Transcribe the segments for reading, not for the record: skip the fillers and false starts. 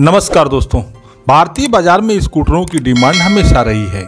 नमस्कार दोस्तों, भारतीय बाजार में स्कूटरों की डिमांड हमेशा रही है।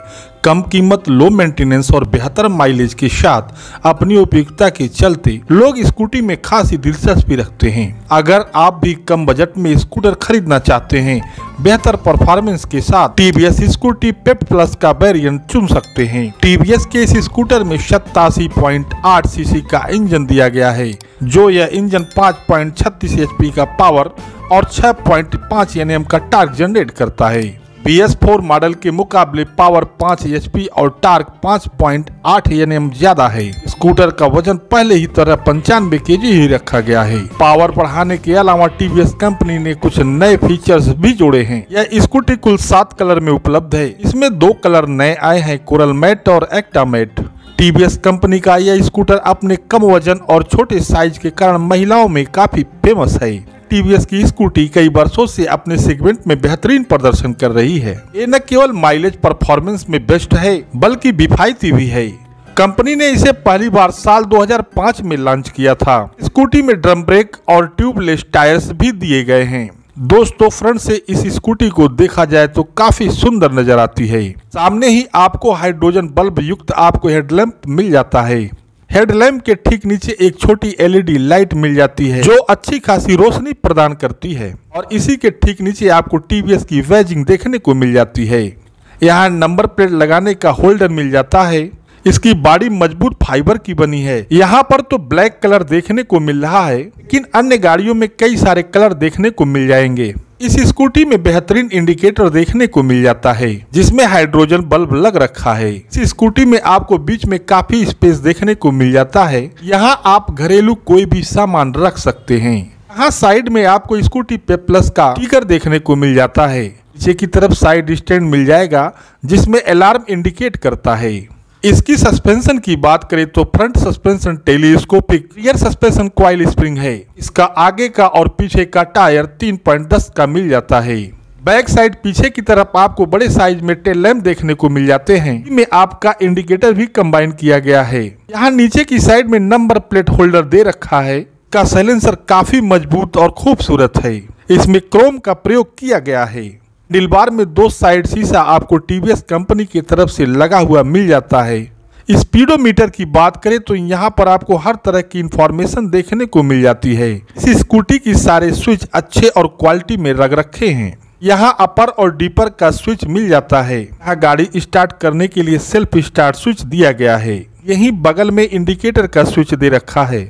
कम कीमत, लो मेंटेनेंस और बेहतर माइलेज के साथ अपनी उपयोगिता के चलते लोग स्कूटी में खासी दिलचस्पी रखते हैं। अगर आप भी कम बजट में स्कूटर खरीदना चाहते हैं, बेहतर परफॉर्मेंस के साथ TVS स्कूटी पेप प्लस का वेरिएंट चुन सकते हैं। TVS के इस स्कूटर में 87.8 सीसी का इंजन दिया गया है, जो यह इंजन 5.36 HP का पावर और 6.5 Nm का टॉर्क जनरेट करता है। BS4 मॉडल के मुकाबले पावर 5 HP और टॉर्क 5.8 Nm ज्यादा है। स्कूटर का वजन पहले ही तरह 95 kg ही रखा गया है। पावर बढ़ाने के अलावा TVS कंपनी ने कुछ नए फीचर्स भी जोड़े हैं। यह स्कूटी कुल 7 कलर में उपलब्ध है। इसमें 2 कलर नए आए हैं, कोरल मैट और एक्टा मैट। TVS कंपनी का यह स्कूटर अपने कम वजन और छोटे साइज के कारण महिलाओं में काफी फेमस है। TVS की स्कूटी कई वर्षों से अपने सेगमेंट में बेहतरीन प्रदर्शन कर रही है। ये न केवल माइलेज परफॉर्मेंस में बेस्ट है, बल्कि किफायती भी है। कंपनी ने इसे पहली बार साल 2005 में लॉन्च किया था। स्कूटी में ड्रम ब्रेक और ट्यूबलेस टायर्स भी दिए गए हैं। दोस्तों, फ्रंट से इस स्कूटी को देखा जाए तो काफी सुंदर नजर आती है। सामने ही आपको हाइड्रोजन बल्ब युक्त आपको हेडलैम्प मिल जाता है। हेडलैम्प के ठीक नीचे एक छोटी LED लाइट मिल जाती है, जो अच्छी खासी रोशनी प्रदान करती है। और इसी के ठीक नीचे आपको TVS की बैजिंग देखने को मिल जाती है। यहाँ नंबर प्लेट लगाने का होल्डर मिल जाता है। इसकी बॉडी मजबूत फाइबर की बनी है। यहाँ पर तो ब्लैक कलर देखने को मिल रहा है, लेकिन अन्य गाड़ियों में कई सारे कलर देखने को मिल जाएंगे। इस स्कूटी में बेहतरीन इंडिकेटर देखने को मिल जाता है, जिसमें हाइड्रोजन बल्ब लग रखा है। इस स्कूटी में आपको बीच में काफी स्पेस देखने को मिल जाता है। यहाँ आप घरेलू कोई भी सामान रख सकते हैं। यहाँ साइड में आपको स्कूटी पेप प्लस का स्टिकर देखने को मिल जाता है। पीछे की तरफ साइड स्टैंड मिल जाएगा, जिसमें अलार्म इंडिकेट करता है। इसकी सस्पेंशन की बात करें तो front suspension telescopic, rear suspension coil spring है। इसका आगे का और पीछे का टायर 3.10 का मिल जाता है। बैक साइड पीछे की तरफ आपको बड़े साइज में टेल लैम्प देखने को मिल जाते हैं, जिसमें आपका इंडिकेटर भी कंबाइन किया गया है। यहाँ नीचे की साइड में नंबर प्लेट होल्डर दे रखा है। इसका साइलेंसर काफी मजबूत और खूबसूरत है। इसमें क्रोम का प्रयोग किया गया है। हैंडल बार में 2 साइड शीशा आपको TVS कंपनी की तरफ से लगा हुआ मिल जाता है। स्पीडोमीटर की बात करें तो यहाँ पर आपको हर तरह की इंफॉर्मेशन देखने को मिल जाती है। इस स्कूटी की सारे स्विच अच्छे और क्वालिटी में रख रखे हैं। यहाँ अपर और डिपर का स्विच मिल जाता है। यहाँ गाड़ी स्टार्ट करने के लिए सेल्फ स्टार्ट स्विच दिया गया है। यहीं बगल में इंडिकेटर का स्विच दे रखा है।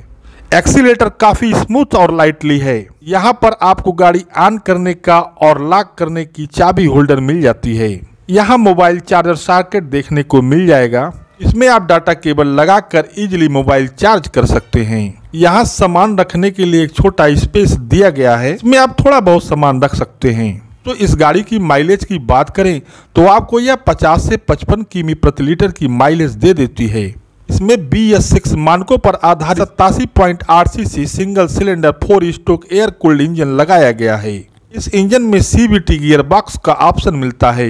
एक्सीलेटर काफी स्मूथ और लाइटली है। यहाँ पर आपको गाड़ी ऑन करने का और लॉक करने की चाबी होल्डर मिल जाती है। यहाँ मोबाइल चार्जर सॉकेट देखने को मिल जाएगा। इसमें आप डाटा केबल लगाकर इजीली मोबाइल चार्ज कर सकते हैं। यहाँ सामान रखने के लिए एक छोटा स्पेस दिया गया है, इसमें आप थोड़ा बहुत सामान रख सकते हैं। तो इस गाड़ी की माइलेज की बात करें तो आपको यह 50 से 55 किमी प्रति लीटर की माइलेज दे देती है। इसमें BS6 मानकों पर आधारित 87.8 cc single cylinder 4 stroke air cooled engine लगाया गया है। इस इंजन में CBT गियर बॉक्स का ऑप्शन मिलता है।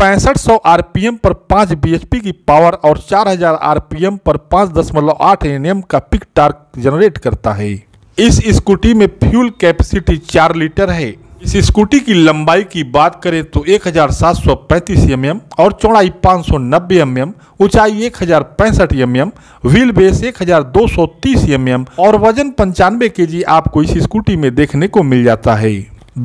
6500 RPM पर 5 bhp की पावर और 4000 RPM पर 5.8 Nm का पिक टॉर्क जनरेट करता है। इस स्कूटी में फ्यूल कैपेसिटी 4 लीटर है। इस स्कूटी की लंबाई की बात करें तो 1735 mm और चौड़ाई 590 mm, ऊंचाई 1065 mm, व्हील बेस 1230 mm और वजन 95 kg आपको इस स्कूटी में देखने को मिल जाता है।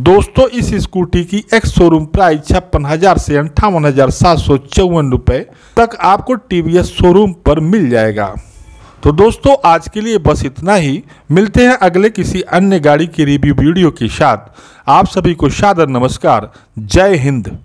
दोस्तों, इस स्कूटी की ex-शोरूम प्राइस 56,000 से 58,754 रुपये तक आपको TVS शोरूम पर मिल जाएगा। तो दोस्तों, आज के लिए बस इतना ही। मिलते हैं अगले किसी अन्य गाड़ी के रिव्यू वीडियो के साथ। आप सभी को सादर नमस्कार। जय हिंद।